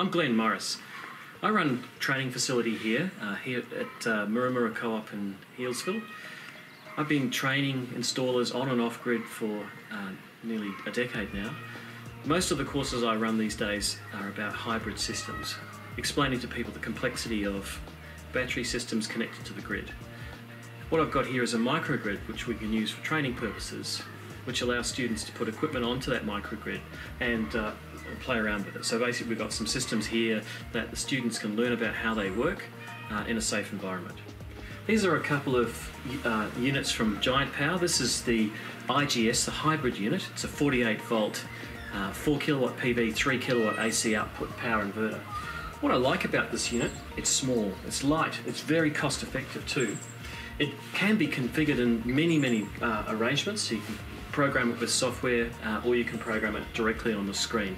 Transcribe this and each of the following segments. I'm Glenn Morris. I run training facility here at Murumura Co-op in Healesville. I've been training installers on and off grid for nearly a decade now. Most of the courses I run these days are about hybrid systems, explaining to people the complexity of battery systems connected to the grid. What I've got here is a microgrid which we can use for training purposes, which allows students to put equipment onto that microgrid and play around with it. So basically we've got some systems here that the students can learn about how they work in a safe environment. These are a couple of units from Giant Power. This is the IGS, the hybrid unit. It's a 48 volt, 4 kilowatt PV, 3 kilowatt AC output power inverter. What I like about this unit, it's small, it's light, it's very cost effective too. It can be configured in many arrangements, so you can program it with software or you can program it directly on the screen.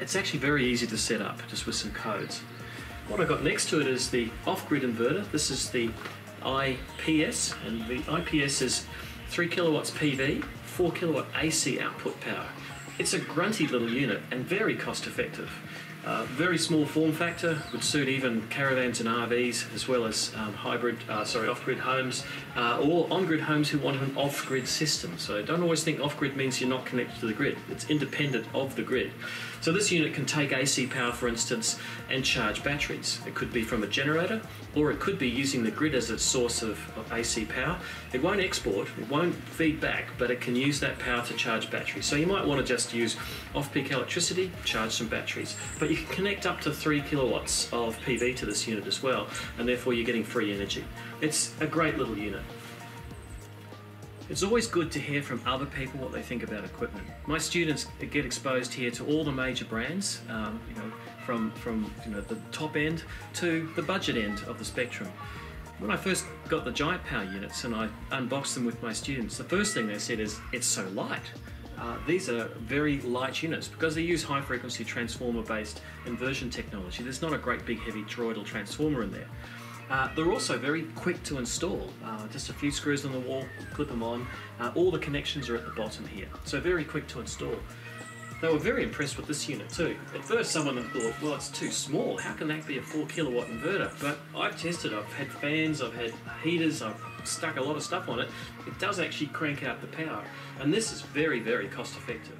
It's actually very easy to set up just with some codes. What I've got next to it is the off-grid inverter. This is the IPS, and the IPS is 3 kilowatts PV, 4 kilowatt AC output power. It's a grunty little unit and very cost effective. Very small form factor, would suit even caravans and RVs, as well as off-grid homes, or on-grid homes who want an off-grid system. So don't always think off-grid means you're not connected to the grid. It's independent of the grid. So this unit can take AC power, for instance, and charge batteries. It could be from a generator, or it could be using the grid as a source of AC power. It won't export, it won't feed back, but it can use that power to charge batteries. So you might want to just use off-peak electricity, charge some batteries. But you can connect up to 3 kilowatts of PV to this unit as well, and therefore you're getting free energy. It's a great little unit. It's always good to hear from other people what they think about equipment. My students get exposed here to all the major brands, from the top end to the budget end of the spectrum. When I first got the Giant Power units and I unboxed them with my students, the first thing they said is, it's so light. These are very light units because they use high-frequency transformer-based inversion technology. There's not a great big heavy toroidal transformer in there. They're also very quick to install. Just a few screws on the wall, clip them on. All the connections are at the bottom here, so very quick to install. They were very impressed with this unit too. At first someone thought, well, it's too small, how can that be a 4 kilowatt inverter? But I've tested, I've had fans, I've had heaters, I've stuck a lot of stuff on it. It does actually crank out the power, and this is very, very cost effective.